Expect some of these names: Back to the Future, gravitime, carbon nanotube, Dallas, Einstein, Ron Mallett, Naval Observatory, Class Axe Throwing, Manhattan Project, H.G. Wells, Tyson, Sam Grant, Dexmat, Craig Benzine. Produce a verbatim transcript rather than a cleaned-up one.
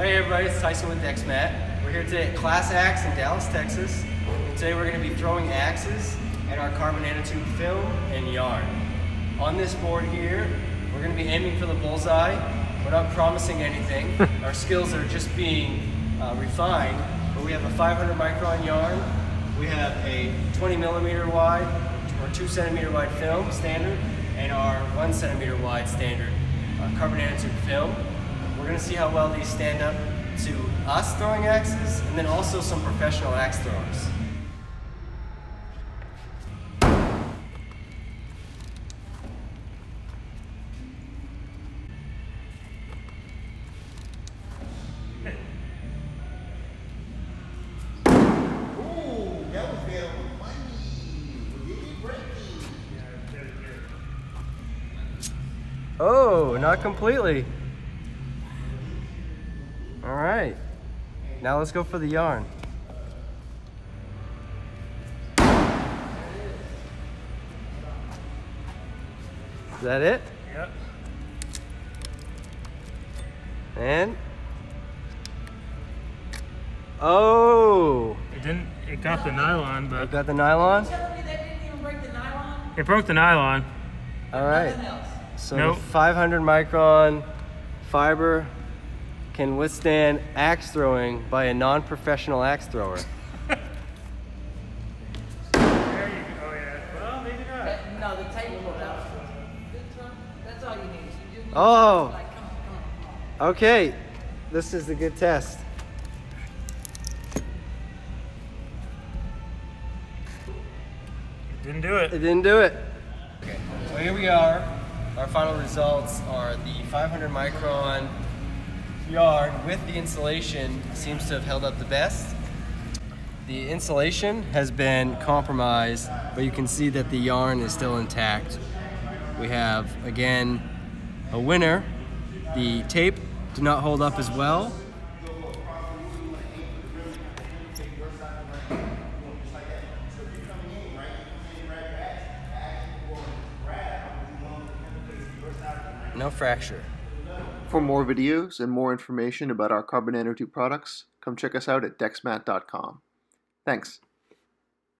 Hey everybody, it's Tyson with Dexmat. We're here today at Class Axe in Dallas, Texas. And today we're going to be throwing axes at our carbon nanotube film and yarn. On this board here, we're going to be aiming for the bullseye. We're not promising anything. Our skills are just being uh, refined. But we have a five hundred micron yarn. We have a twenty millimeter wide or two centimeter wide film standard, and our one centimeter wide standard uh, carbon nanotube film. We're going to see how well these stand up to us throwing axes, and then also some professional axe throwers. Ooh, that was very funny. Did it break me? Oh, not completely. All right, now let's go for the yarn. Is that it? Yep. And oh! It didn't. It got the nylon, but it got the nylon. You're telling me that didn't even break the nylon? It broke the nylon. All right. Nothing else. So nope. five hundred micron fiber can withstand axe throwing by a non-professional axe thrower. There you go, yeah. Well, maybe not. That, no, the table will out. That's all you need. You do need oh. To, like, come, come, come. Okay. This is a good test. It didn't do it. It didn't do it. Okay. So here we are. Our final results are the five hundred micron yarn with the insulation seems to have held up the best. The insulation has been compromised, but you can see that the yarn is still intact. We have, again, a winner. The tape did not hold up as well. No fracture. For more videos and more information about our carbon nanotube products, come check us out at dexmat dot com. Thanks.